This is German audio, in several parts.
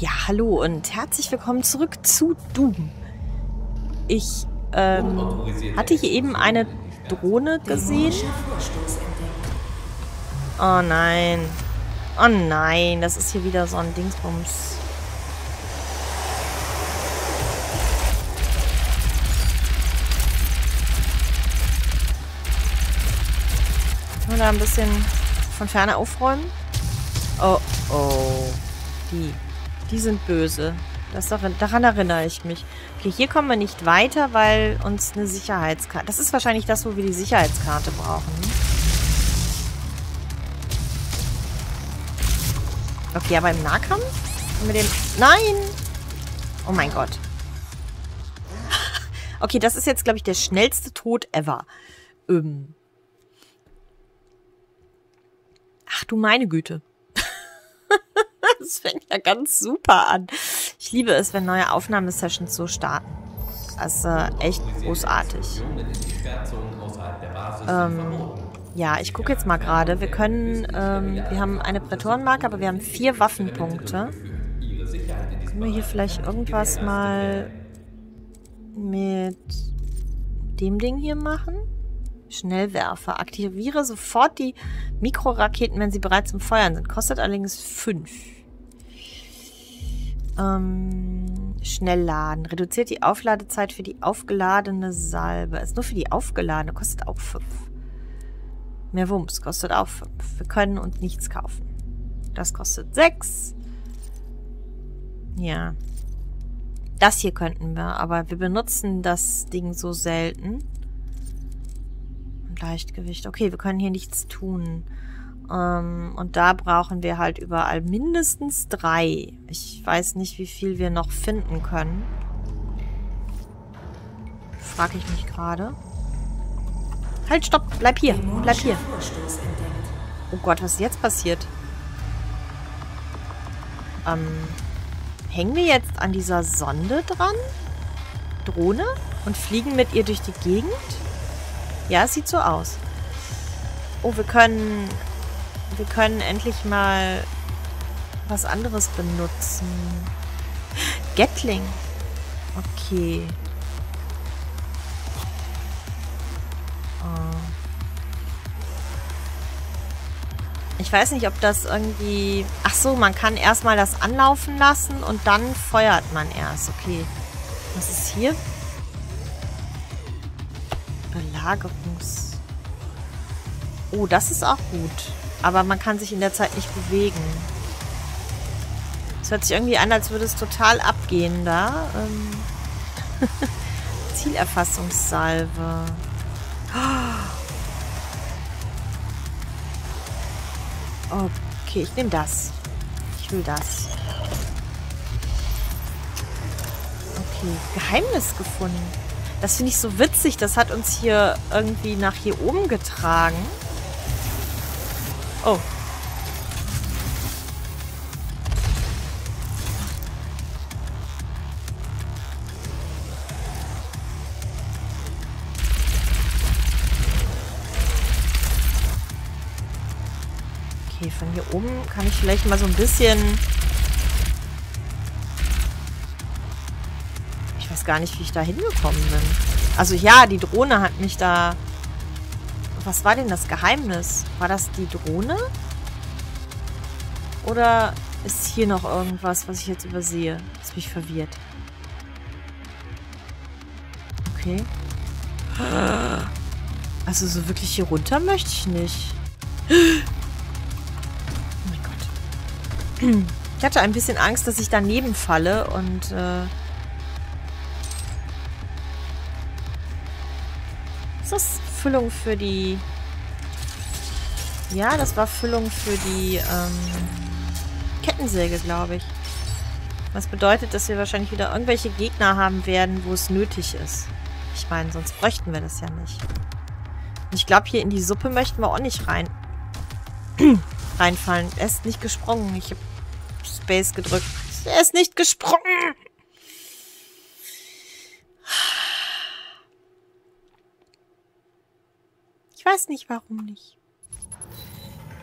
Ja, hallo und herzlich willkommen zurück zu Doom. Ich hatte hier eben eine Drohne gesehen. Oh nein. Oh nein, das ist hier wieder so ein Dingsbums. Können wir da ein bisschen von Ferne aufräumen? Oh, oh. Die sind böse. Daran erinnere ich mich. Okay, hier kommen wir nicht weiter, weil uns eine Sicherheitskarte... Das ist wahrscheinlich das, wo wir die Sicherheitskarte brauchen. Okay, aber im Nahkampf? Mit dem... Nein! Oh mein Gott. Okay, das ist jetzt, glaube ich, der schnellste Tod ever. Ach du meine Güte. Das fängt ja ganz super an. Ich liebe es, wenn neue Aufnahmesessions so starten. Das ist echt großartig. Ja, ich gucke jetzt mal gerade. Wir können, wir haben eine Prätorenmarke, aber wir haben 4 Waffenpunkte. Können wir hier vielleicht irgendwas mal mit dem Ding hier machen? Schnellwerfer. Aktiviere sofort die Mikroraketen, wenn sie bereits im Feuern sind. Kostet allerdings 5. Schnellladen. Reduziert die Aufladezeit für die aufgeladene Salbe. Ist nur für die aufgeladene. Kostet auch 5. Mehr Wumms. Kostet auch 5. Wir können uns nichts kaufen. Das kostet 6. Ja. Das hier könnten wir, aber wir benutzen das Ding so selten. Leichtgewicht. Okay, wir können hier nichts tun. Und da brauchen wir halt überall mindestens 3. Ich weiß nicht, wie viel wir noch finden können. Frage ich mich gerade. Halt, stopp! Bleib hier! Bleib hier! Oh Gott, was ist jetzt passiert? Hängen wir jetzt an dieser Sonde dran? Drohne? Und fliegen mit ihr durch die Gegend? Ja, es sieht so aus. Oh, wir können endlich mal was anderes benutzen. Gatling. Okay. Oh. Ich weiß nicht, ob das irgendwie... Ach so, man kann erstmal das anlaufen lassen und dann feuert man erst. Okay. Was ist hier? Belagerungs... Oh, das ist auch gut. Aber man kann sich in der Zeit nicht bewegen. Es hört sich irgendwie an, als würde es total abgehen da. Zielerfassungssalve. Okay, ich nehme das. Ich will das. Okay, Geheimnis gefunden. Das finde ich so witzig. Das hat uns hier irgendwie nach hier oben getragen. Oh. Okay, von hier oben kann ich vielleicht mal so ein bisschen... gar nicht, wie ich da hingekommen bin. Also ja, die Drohne hat mich da... Was war denn das Geheimnis? War das die Drohne? Oder ist hier noch irgendwas, was ich jetzt übersehe? Das hat mich verwirrt. Okay. Also so wirklich hier runter möchte ich nicht. Oh mein Gott. Ich hatte ein bisschen Angst, dass ich daneben falle und... Das Füllung für die... Ja, das war Füllung für die Kettensäge, glaube ich. Was bedeutet, dass wir wahrscheinlich wieder irgendwelche Gegner haben werden, wo es nötig ist. Ich meine, sonst bräuchten wir das ja nicht. Und ich glaube, hier in die Suppe möchten wir auch nicht reinfallen. Er ist nicht gesprungen. Ich habe Space gedrückt. Er ist nicht gesprungen! Ich weiß nicht, warum nicht.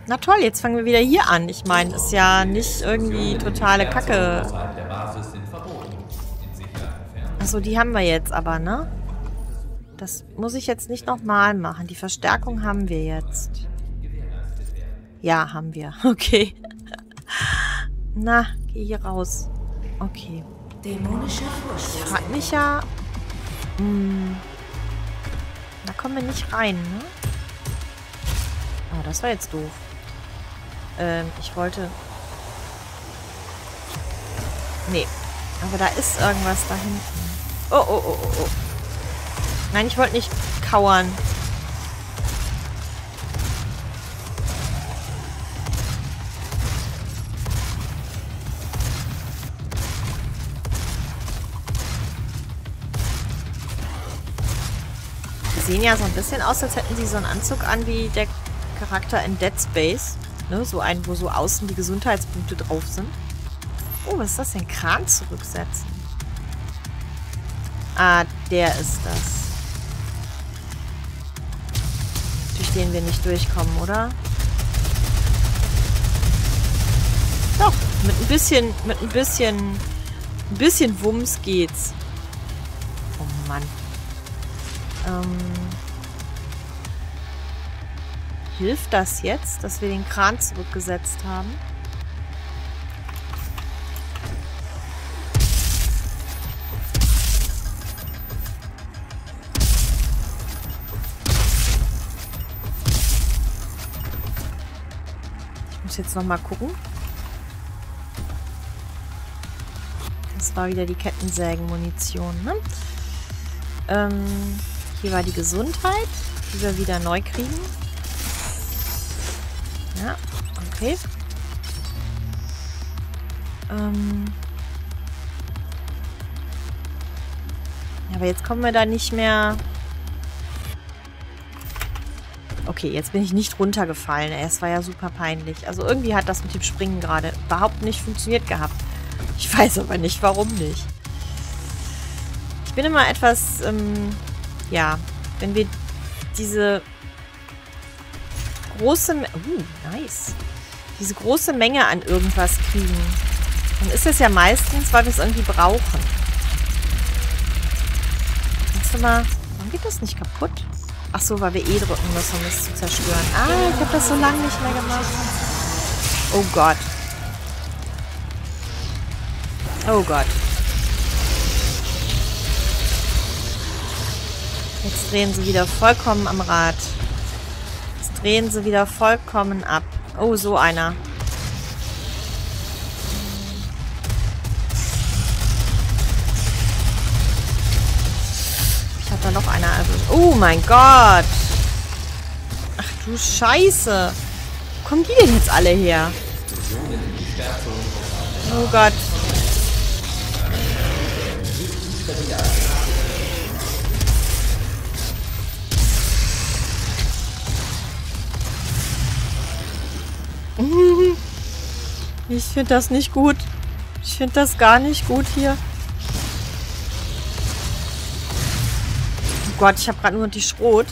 Na toll, jetzt fangen wir wieder hier an. Ich meine, ist ja nicht irgendwie totale Kacke. Achso, die haben wir jetzt aber, ne? Das muss ich jetzt nicht nochmal machen. Die Verstärkung haben wir jetzt. Ja, haben wir. Okay. Na, geh hier raus. Okay. Ich frag mich ja... Da kommen wir nicht rein, ne? Oh, das war jetzt doof. Ich wollte... Nee. Aber da ist irgendwas da hinten. Oh, oh, oh, oh, oh. Nein, ich wollte nicht kauern. Die sehen ja so ein bisschen aus, als hätten sie so einen Anzug an wie der Charakter in Dead Space. Ne? So einen, wo so außen die Gesundheitspunkte drauf sind. Oh, was ist das denn? Kran zurücksetzen. Ah, der ist das. Durch den wir nicht durchkommen, oder? Doch, mit ein bisschen Wumms geht's. Oh Mann. Hilft das jetzt, dass wir den Kran zurückgesetzt haben? Ich muss jetzt nochmal gucken. Das war wieder die Kettensägenmunition, ne? Hier war die Gesundheit, die wir wieder neu kriegen. Ja, okay. Aber jetzt kommen wir da nicht mehr... Okay, jetzt bin ich nicht runtergefallen. Es war ja super peinlich. Also irgendwie hat das mit dem Springen gerade überhaupt nicht funktioniert gehabt. Ich weiß aber nicht, warum nicht. Ich bin immer etwas... Ja, wenn wir diese große... nice. Diese große Menge an irgendwas kriegen, dann ist das ja meistens, weil wir es irgendwie brauchen. Kannst du mal... Warum geht das nicht kaputt? Ach so, weil wir E drücken müssen, um es zu zerstören. Ah, ich habe das so lange nicht mehr gemacht. Oh Gott. Oh Gott. Jetzt drehen sie wieder vollkommen am Rad. Jetzt drehen sie wieder vollkommen ab. Oh, so einer. Ich hab da noch einer erwischt. Oh mein Gott. Ach du Scheiße. Wo kommen die denn jetzt alle her? Oh Gott. Ich finde das nicht gut. Ich finde das gar nicht gut hier. Oh Gott, ich habe gerade nur die Schrot.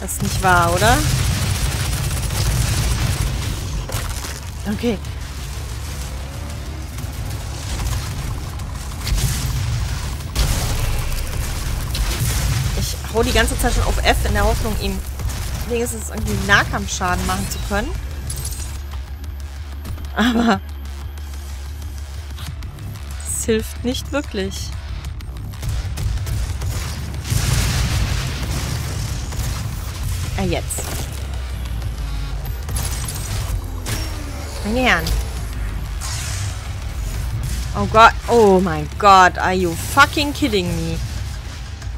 Das ist nicht wahr, oder? Okay. Ich hau die ganze Zeit schon auf F in der Hoffnung, ihm wenigstens irgendwie Nahkampfschaden machen zu können. Aber es hilft nicht wirklich. Ah, jetzt. Meine Herren. Oh Gott. Oh mein Gott. Are you fucking kidding me?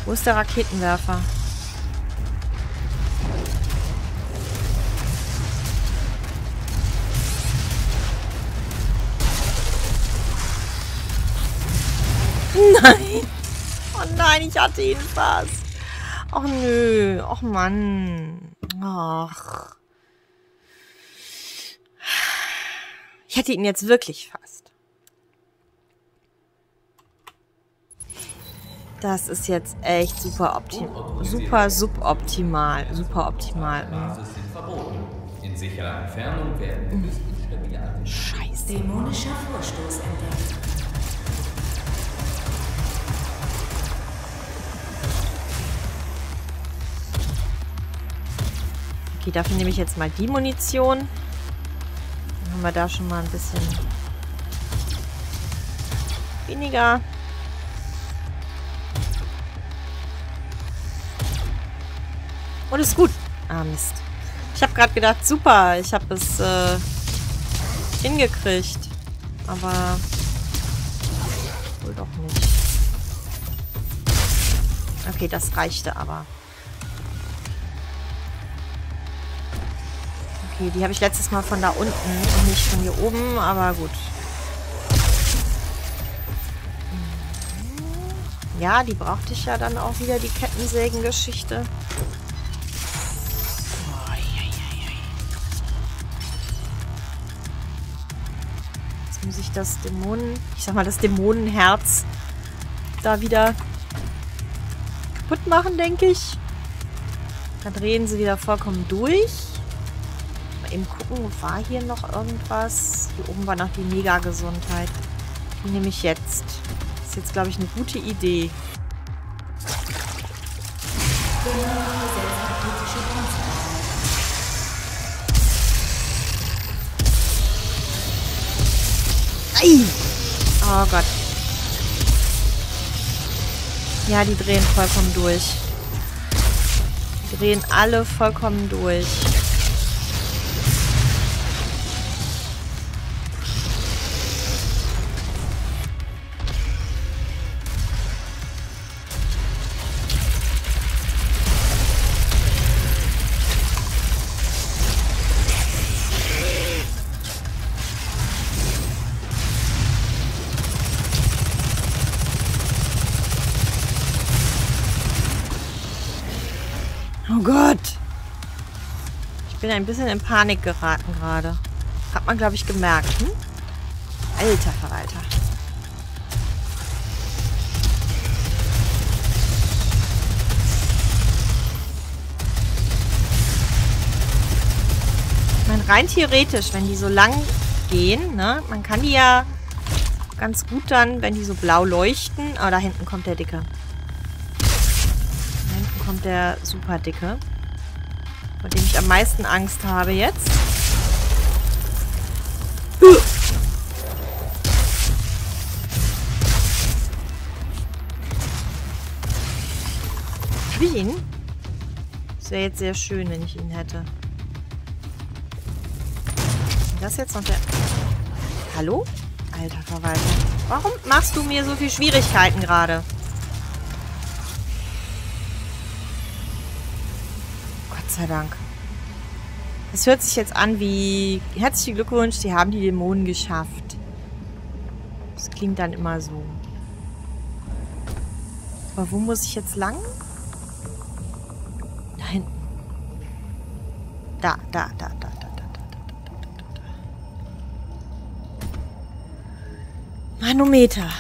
Wo ist der Raketenwerfer? Nein. Oh nein, ich hatte ihn fast. Ach nö. Ach Mann. Ach. Ich hätte ihn jetzt wirklich fast. Das ist jetzt echt super optimal. Super suboptimal. Super optimal. sicherer Entfernung werden wir nicht stabil. Scheiße. Dämonischer Vorstoß entdeckt. Okay, dafür nehme ich jetzt mal die Munition. Dann haben wir da schon mal ein bisschen weniger. Und ist gut. Ah, Mist. Ich habe gerade gedacht, super, ich habe es hingekriegt. Aber wohl doch nicht. Okay, das reichte aber. Okay, die habe ich letztes Mal von da unten und nicht von hier oben, aber gut. Ja, die brauchte ich ja dann auch wieder, die Kettensägen-Geschichte. Muss ich das Dämonenherz da wieder kaputt machen, denke ich. Dann drehen sie wieder vollkommen durch. Mal eben gucken, war hier noch irgendwas? Hier oben war noch die Mega-Gesundheit. Die nehme ich jetzt. Ist jetzt, glaube ich, eine gute Idee. Oh Gott. Ja, die drehen vollkommen durch. Die drehen alle vollkommen durch. Oh Gott! Ich bin ein bisschen in Panik geraten gerade. Hat man, glaube ich, gemerkt. Hm? Alter Verwalter. Ich meine, rein theoretisch, wenn die so lang gehen, ne? Man kann die ja ganz gut dann, wenn die so blau leuchten. Oh, da hinten kommt der Dicke. Kommt der super Dicke, vor dem ich am meisten Angst habe jetzt. Hab ich ihn? Das wäre jetzt sehr schön, wenn ich ihn hätte. Das jetzt noch der... Hallo? Alter Verwalter. Warum machst du mir so viel Schwierigkeiten gerade? Gott sei Dank. Das hört sich jetzt an wie herzlichen Glückwunsch, Sie haben die Dämonen geschafft. Das klingt dann immer so. Aber wo muss ich jetzt lang? Da hinten. Da. Manometer.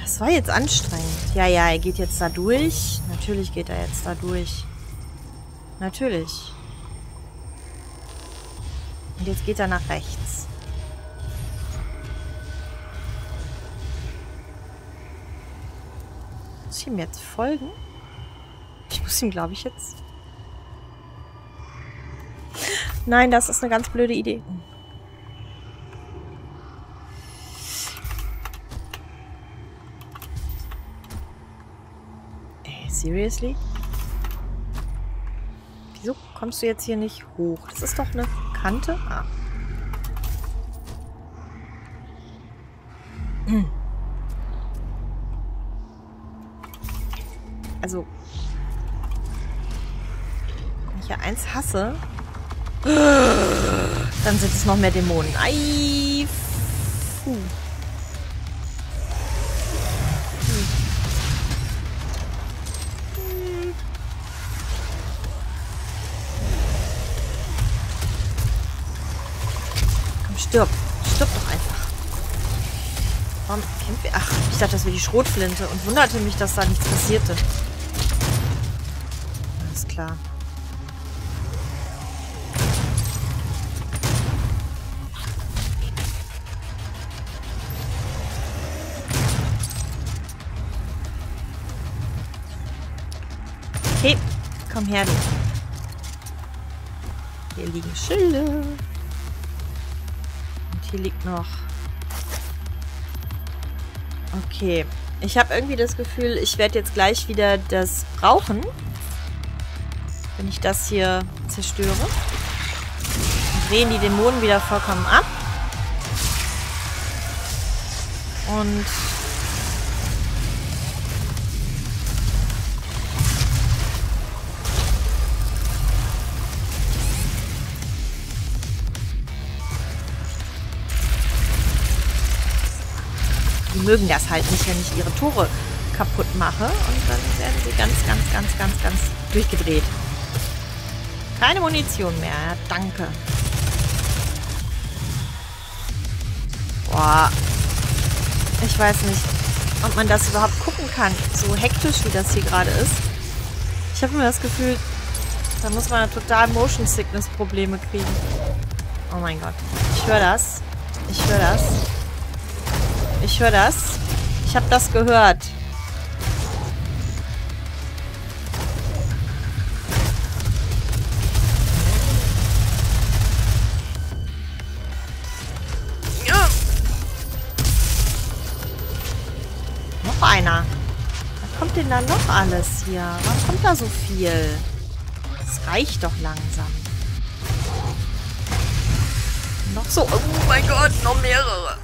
Das war jetzt anstrengend. Ja, er geht jetzt da durch. Natürlich geht er jetzt da durch. Natürlich. Und jetzt geht er nach rechts. Muss ich ihm jetzt folgen? Ich muss ihm, glaube ich, jetzt... Nein, das ist eine ganz blöde Idee. Ey, seriously? Wieso kommst du jetzt hier nicht hoch? Das ist doch eine Kante. Ah. Also, wenn ich ja eins hasse, dann sind es noch mehr Dämonen. Ei, puh. Stirb doch einfach. Warum kämpfen wir? Ach, ich dachte, das wäre die Schrotflinte und wunderte mich, dass da nichts passierte. Alles klar. Okay, komm her. Hier liegen Schilde. Und hier liegt noch... Okay. Ich habe irgendwie das Gefühl, ich werde jetzt gleich wieder das brauchen. Wenn ich das hier zerstöre. Und drehen die Dämonen wieder vollkommen ab. Und... mögen das halt nicht, wenn ich ihre Tore kaputt mache. Und dann werden sie ganz durchgedreht. Keine Munition mehr. Ja, danke. Boah. Ich weiß nicht, ob man das überhaupt gucken kann. So hektisch, wie das hier gerade ist. Ich habe immer das Gefühl, da muss man total Motion Sickness Probleme kriegen. Oh mein Gott. Ich höre das. Ich höre das. Ich höre das. Ich habe das gehört. Ja. Noch einer. Was kommt denn da noch alles hier? Warum kommt da so viel? Das reicht doch langsam. Noch so. Oh mein Gott, noch mehrere.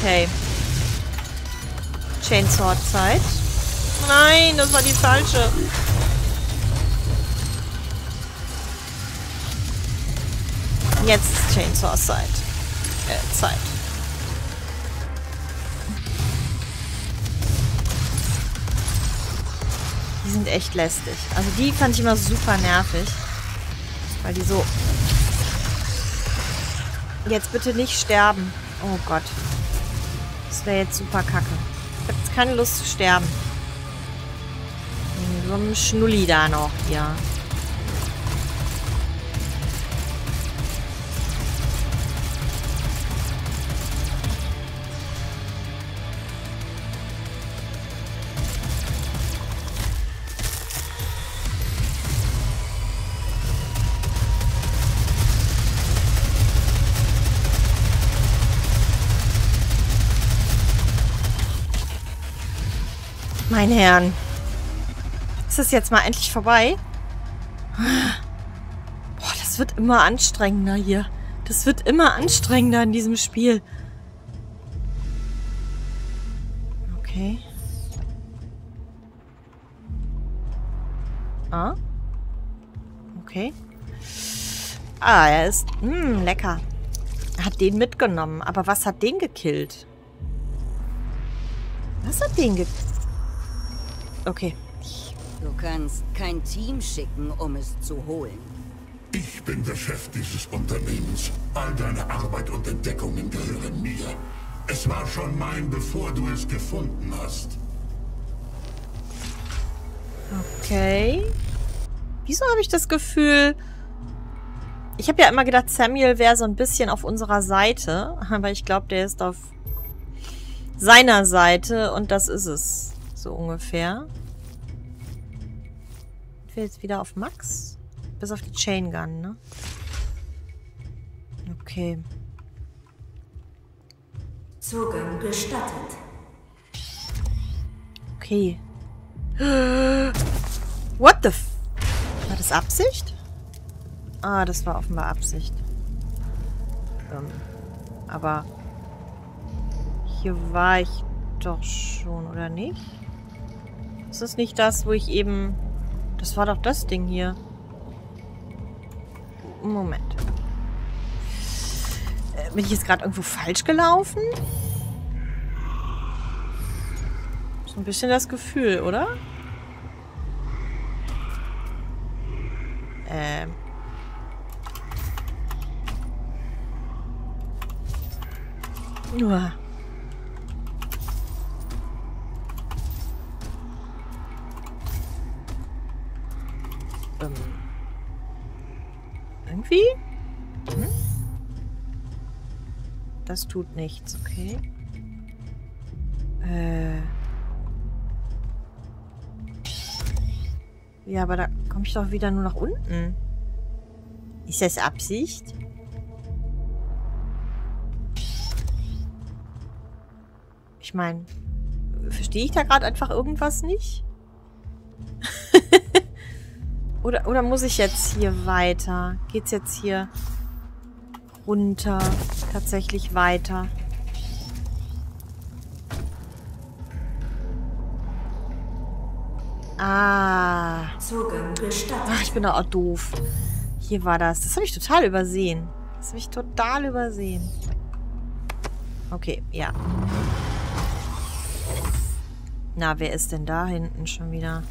Okay. Chainsaw-Zeit. Nein, das war die falsche. Jetzt ist Chainsaw-Zeit. Zeit. Die sind echt lästig. Also die fand ich immer super nervig. Weil die so... Jetzt bitte nicht sterben. Oh Gott. Das wäre jetzt super kacke. Ich habe jetzt keine Lust zu sterben. So ein Schnulli da noch hier. Meine Herren. Ist das jetzt mal endlich vorbei? Boah, das wird immer anstrengender hier. Das wird immer anstrengender in diesem Spiel. Okay. Ah. Okay. Ah, er ist... lecker. Er hat den mitgenommen. Aber was hat den gekillt? Was hat den gekillt? Okay. Du kannst kein Team schicken, um es zu holen. Ich bin der Chef dieses Unternehmens. All deine Arbeit und Entdeckungen gehören mir. Es war schon mein, bevor du es gefunden hast. Okay. Wieso habe ich das Gefühl... Ich habe ja immer gedacht, Samuel wäre so ein bisschen auf unserer Seite. Aber ich glaube, der ist auf seiner Seite. Und das ist es. So ungefähr. Ich will jetzt wieder auf Max. Bis auf die Chain Gun, ne? Okay. Zugang gestattet. Okay. What the f... War das Absicht? Ah, das war offenbar Absicht. Aber... Hier war ich doch schon, oder nicht? Ist das nicht das, wo ich eben... Das war doch das Ding hier. Moment. Bin ich jetzt gerade irgendwo falsch gelaufen? So ein bisschen das Gefühl, oder? Irgendwie? Hm? Das tut nichts, okay. Ja, aber da komme ich doch wieder nur nach unten. Ist das Absicht? Ich meine, verstehe ich da gerade einfach irgendwas nicht? Oder muss ich jetzt hier weiter? Geht's jetzt hier runter? Tatsächlich weiter? Ah. Ach, ich bin doch auch doof. Hier war das. Das habe ich total übersehen. Das habe ich total übersehen. Okay, ja. Na, wer ist denn da hinten schon wieder?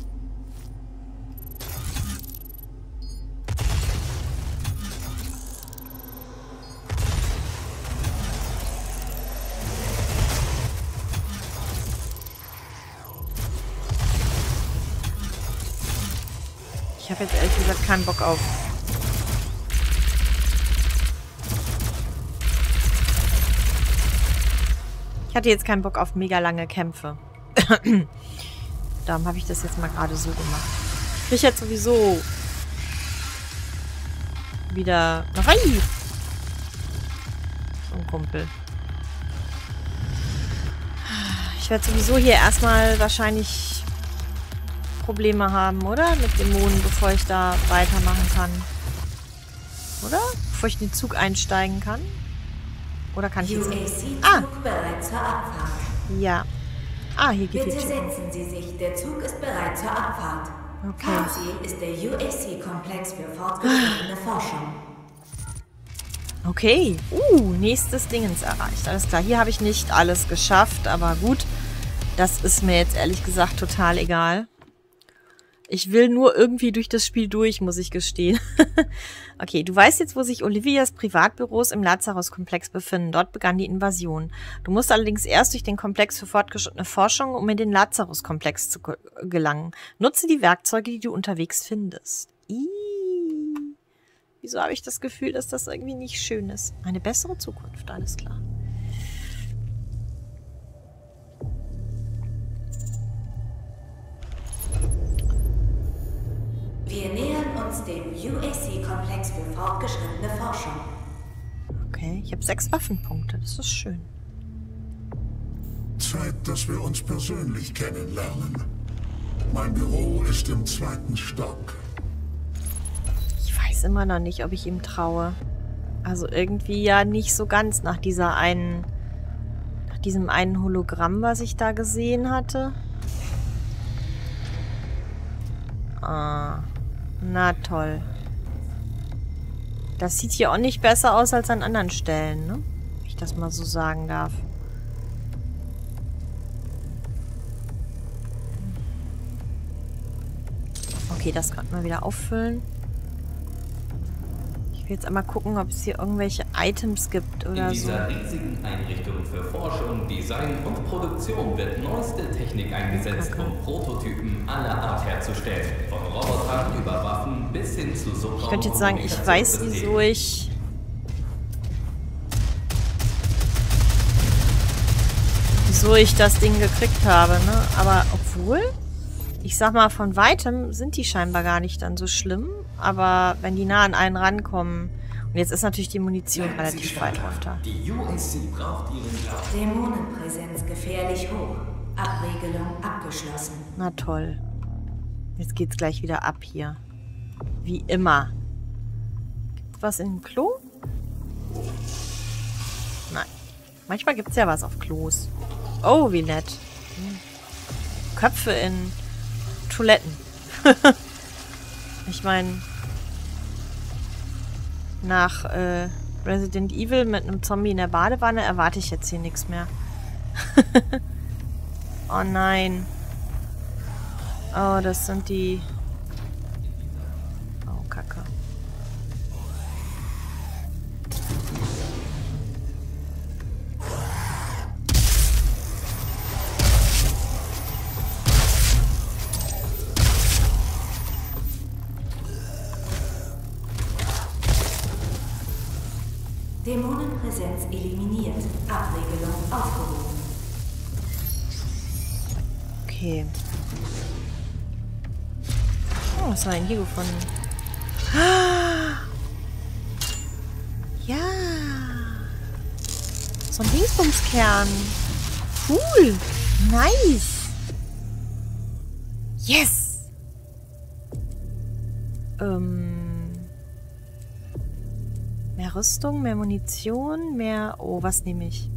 Ich habe jetzt ehrlich gesagt keinen Bock auf. Ich hatte jetzt keinen Bock auf mega lange Kämpfe. Darum habe ich das jetzt mal gerade so gemacht. Ich kriege jetzt sowieso wieder noch rein. So ein Kumpel. Ich werde sowieso hier erstmal wahrscheinlich Probleme haben, oder? Mit Dämonen, bevor ich da weitermachen kann. Oder? Bevor ich in den Zug einsteigen kann. Oder kann ich jetzt... Ah! Ja. Ah, hier geht bitte setzen Sie sich. Der Zug ist bereit zur Abfahrt. Okay. Fahrziel ist der USC-Komplex für fortgeschrittene Forschung. Okay. Nächstes Dingens erreicht. Alles klar. Hier habe ich nicht alles geschafft, aber gut. Das ist mir jetzt ehrlich gesagt total egal. Ich will nur irgendwie durch das Spiel durch, muss ich gestehen. Okay, du weißt jetzt, wo sich Olivias Privatbüros im Lazarus-Komplex befinden. Dort begann die Invasion. Du musst allerdings erst durch den Komplex für fortgeschrittene Forschung, um in den Lazarus-Komplex zu gelangen. Nutze die Werkzeuge, die du unterwegs findest. Iiii. Wieso habe ich das Gefühl, dass das irgendwie nicht schön ist? Eine bessere Zukunft, alles klar. Wir nähern uns dem USC-Komplex für fortgeschrittene Forschung. Okay, ich habe 6 Waffenpunkte, das ist schön. Zeit, dass wir uns persönlich kennenlernen. Mein Büro ist im 2. Stock. Ich weiß immer noch nicht, ob ich ihm traue. Also irgendwie ja nicht so ganz nach dieser einen... nach diesem einen Hologramm, was ich da gesehen hatte. Ah... Na toll. Das sieht hier auch nicht besser aus als an anderen Stellen, ne? Wenn ich das mal so sagen darf. Okay, das kann man wieder auffüllen. Ich will jetzt einmal gucken, ob es hier irgendwelche Items gibt oder so. In dieser riesigen Einrichtung für Forschung, Design und Produktion wird neueste Technik eingesetzt, um Prototypen aller Art herzustellen. Von Robotern über Waffen bis hin zu Subraum. Ich könnte jetzt sagen, ich weiß, wieso ich... wieso ich das Ding gekriegt habe, ne? Aber obwohl... Ich sag mal, von Weitem sind die scheinbar gar nicht dann so schlimm. Aber wenn die nah an einen rankommen... Und jetzt ist natürlich die Munition relativ weit auf da. Die UNSC braucht ihren Glauben. Dämonenpräsenz gefährlich hoch. Abregelung abgeschlossen. Na toll. Jetzt geht's gleich wieder ab hier. Wie immer. Gibt's was im Klo? Nein. Manchmal gibt's ja was auf Klos. Oh, wie nett. Köpfe in... Toiletten. Ich meine, nach Resident Evil mit einem Zombie in der Badewanne erwarte ich jetzt hier nichts mehr. Oh nein. Oh, das sind die... Oh, Kacke. Dämonenpräsenz eliminiert. Abregelung aufgehoben. Okay. Oh, was war denn hier gefunden? Ah! Ja! So ein Dingsbumskern. Cool! Nice! Yes! Mehr Rüstung, mehr Munition, mehr... Oh, was nehme ich?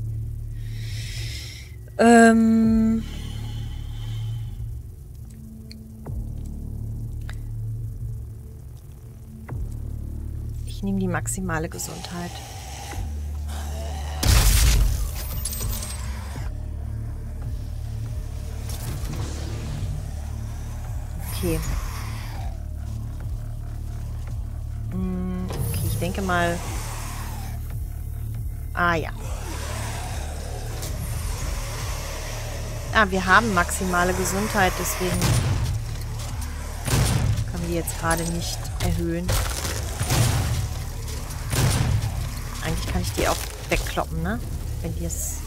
Ich nehme die maximale Gesundheit. Okay. Okay, ich denke mal... Ah, ja. Ah, wir haben maximale Gesundheit, deswegen können wir die jetzt gerade nicht erhöhen. Eigentlich kann ich die auch wegkloppen, ne? Wenn die es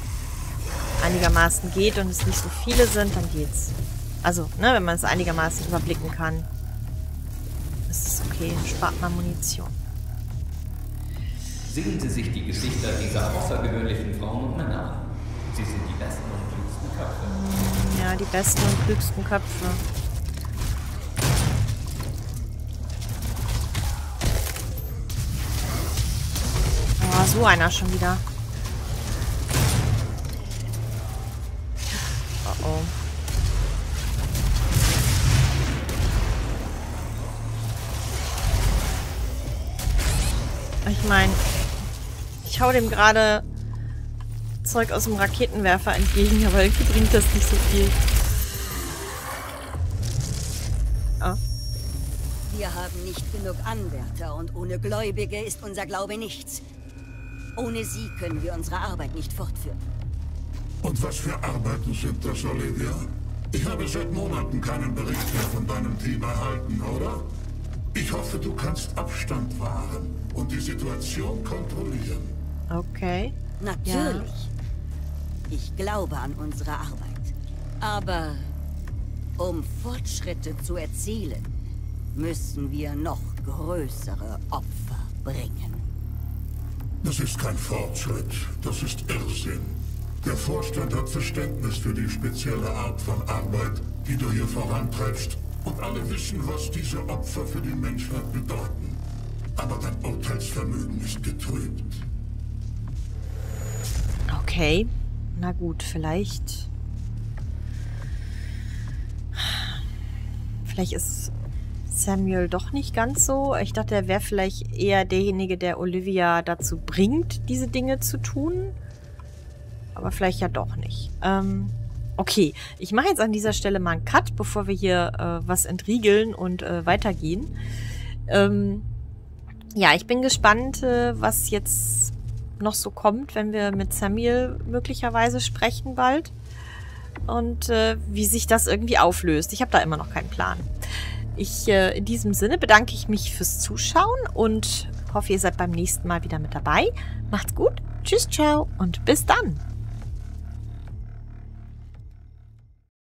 einigermaßen geht und es nicht so viele sind, dann geht's. Also, ne, wenn man es einigermaßen überblicken kann, ist es okay. Spart man Munition. Sehen Sie sich die Gesichter dieser außergewöhnlichen Frauen und Männer an. Sie sind die besten und klügsten Köpfe. Ja, die besten und klügsten Köpfe. Oh, so einer schon wieder. Oh oh. Ich meine, ich hau dem gerade Zeug aus dem Raketenwerfer entgegen, aber irgendwie bringt das nicht so viel. Oh. Wir haben nicht genug Anwärter und ohne Gläubige ist unser Glaube nichts. Ohne sie können wir unsere Arbeit nicht fortführen. Und was für Arbeiten sind das, Olivia? Ich habe seit Monaten keinen Bericht mehr von deinem Team erhalten, oder? Ich hoffe, du kannst Abstand wahren und die Situation kontrollieren. Okay. Natürlich. Ja. Ich glaube an unsere Arbeit. Aber um Fortschritte zu erzielen, müssen wir noch größere Opfer bringen. Das ist kein Fortschritt. Das ist Irrsinn. Der Vorstand hat Verständnis für die spezielle Art von Arbeit, die du hier vorantreibst. Und alle wissen, was diese Opfer für die Menschheit bedeuten. Aber dein Urteilsvermögen ist getrübt. Okay. Na gut, vielleicht... Vielleicht ist Samuel doch nicht ganz so. Ich dachte, er wäre vielleicht eher derjenige, der Olivia dazu bringt, diese Dinge zu tun. Aber vielleicht ja doch nicht. Okay, ich mache jetzt an dieser Stelle mal einen Cut, bevor wir hier was entriegeln und weitergehen. Ja, ich bin gespannt, was jetzt noch so kommt, wenn wir mit Samuel möglicherweise sprechen bald. Und wie sich das irgendwie auflöst. Ich habe da immer noch keinen Plan. In diesem Sinne bedanke ich mich fürs Zuschauen und hoffe, ihr seid beim nächsten Mal wieder mit dabei. Macht's gut, tschüss, ciao und bis dann.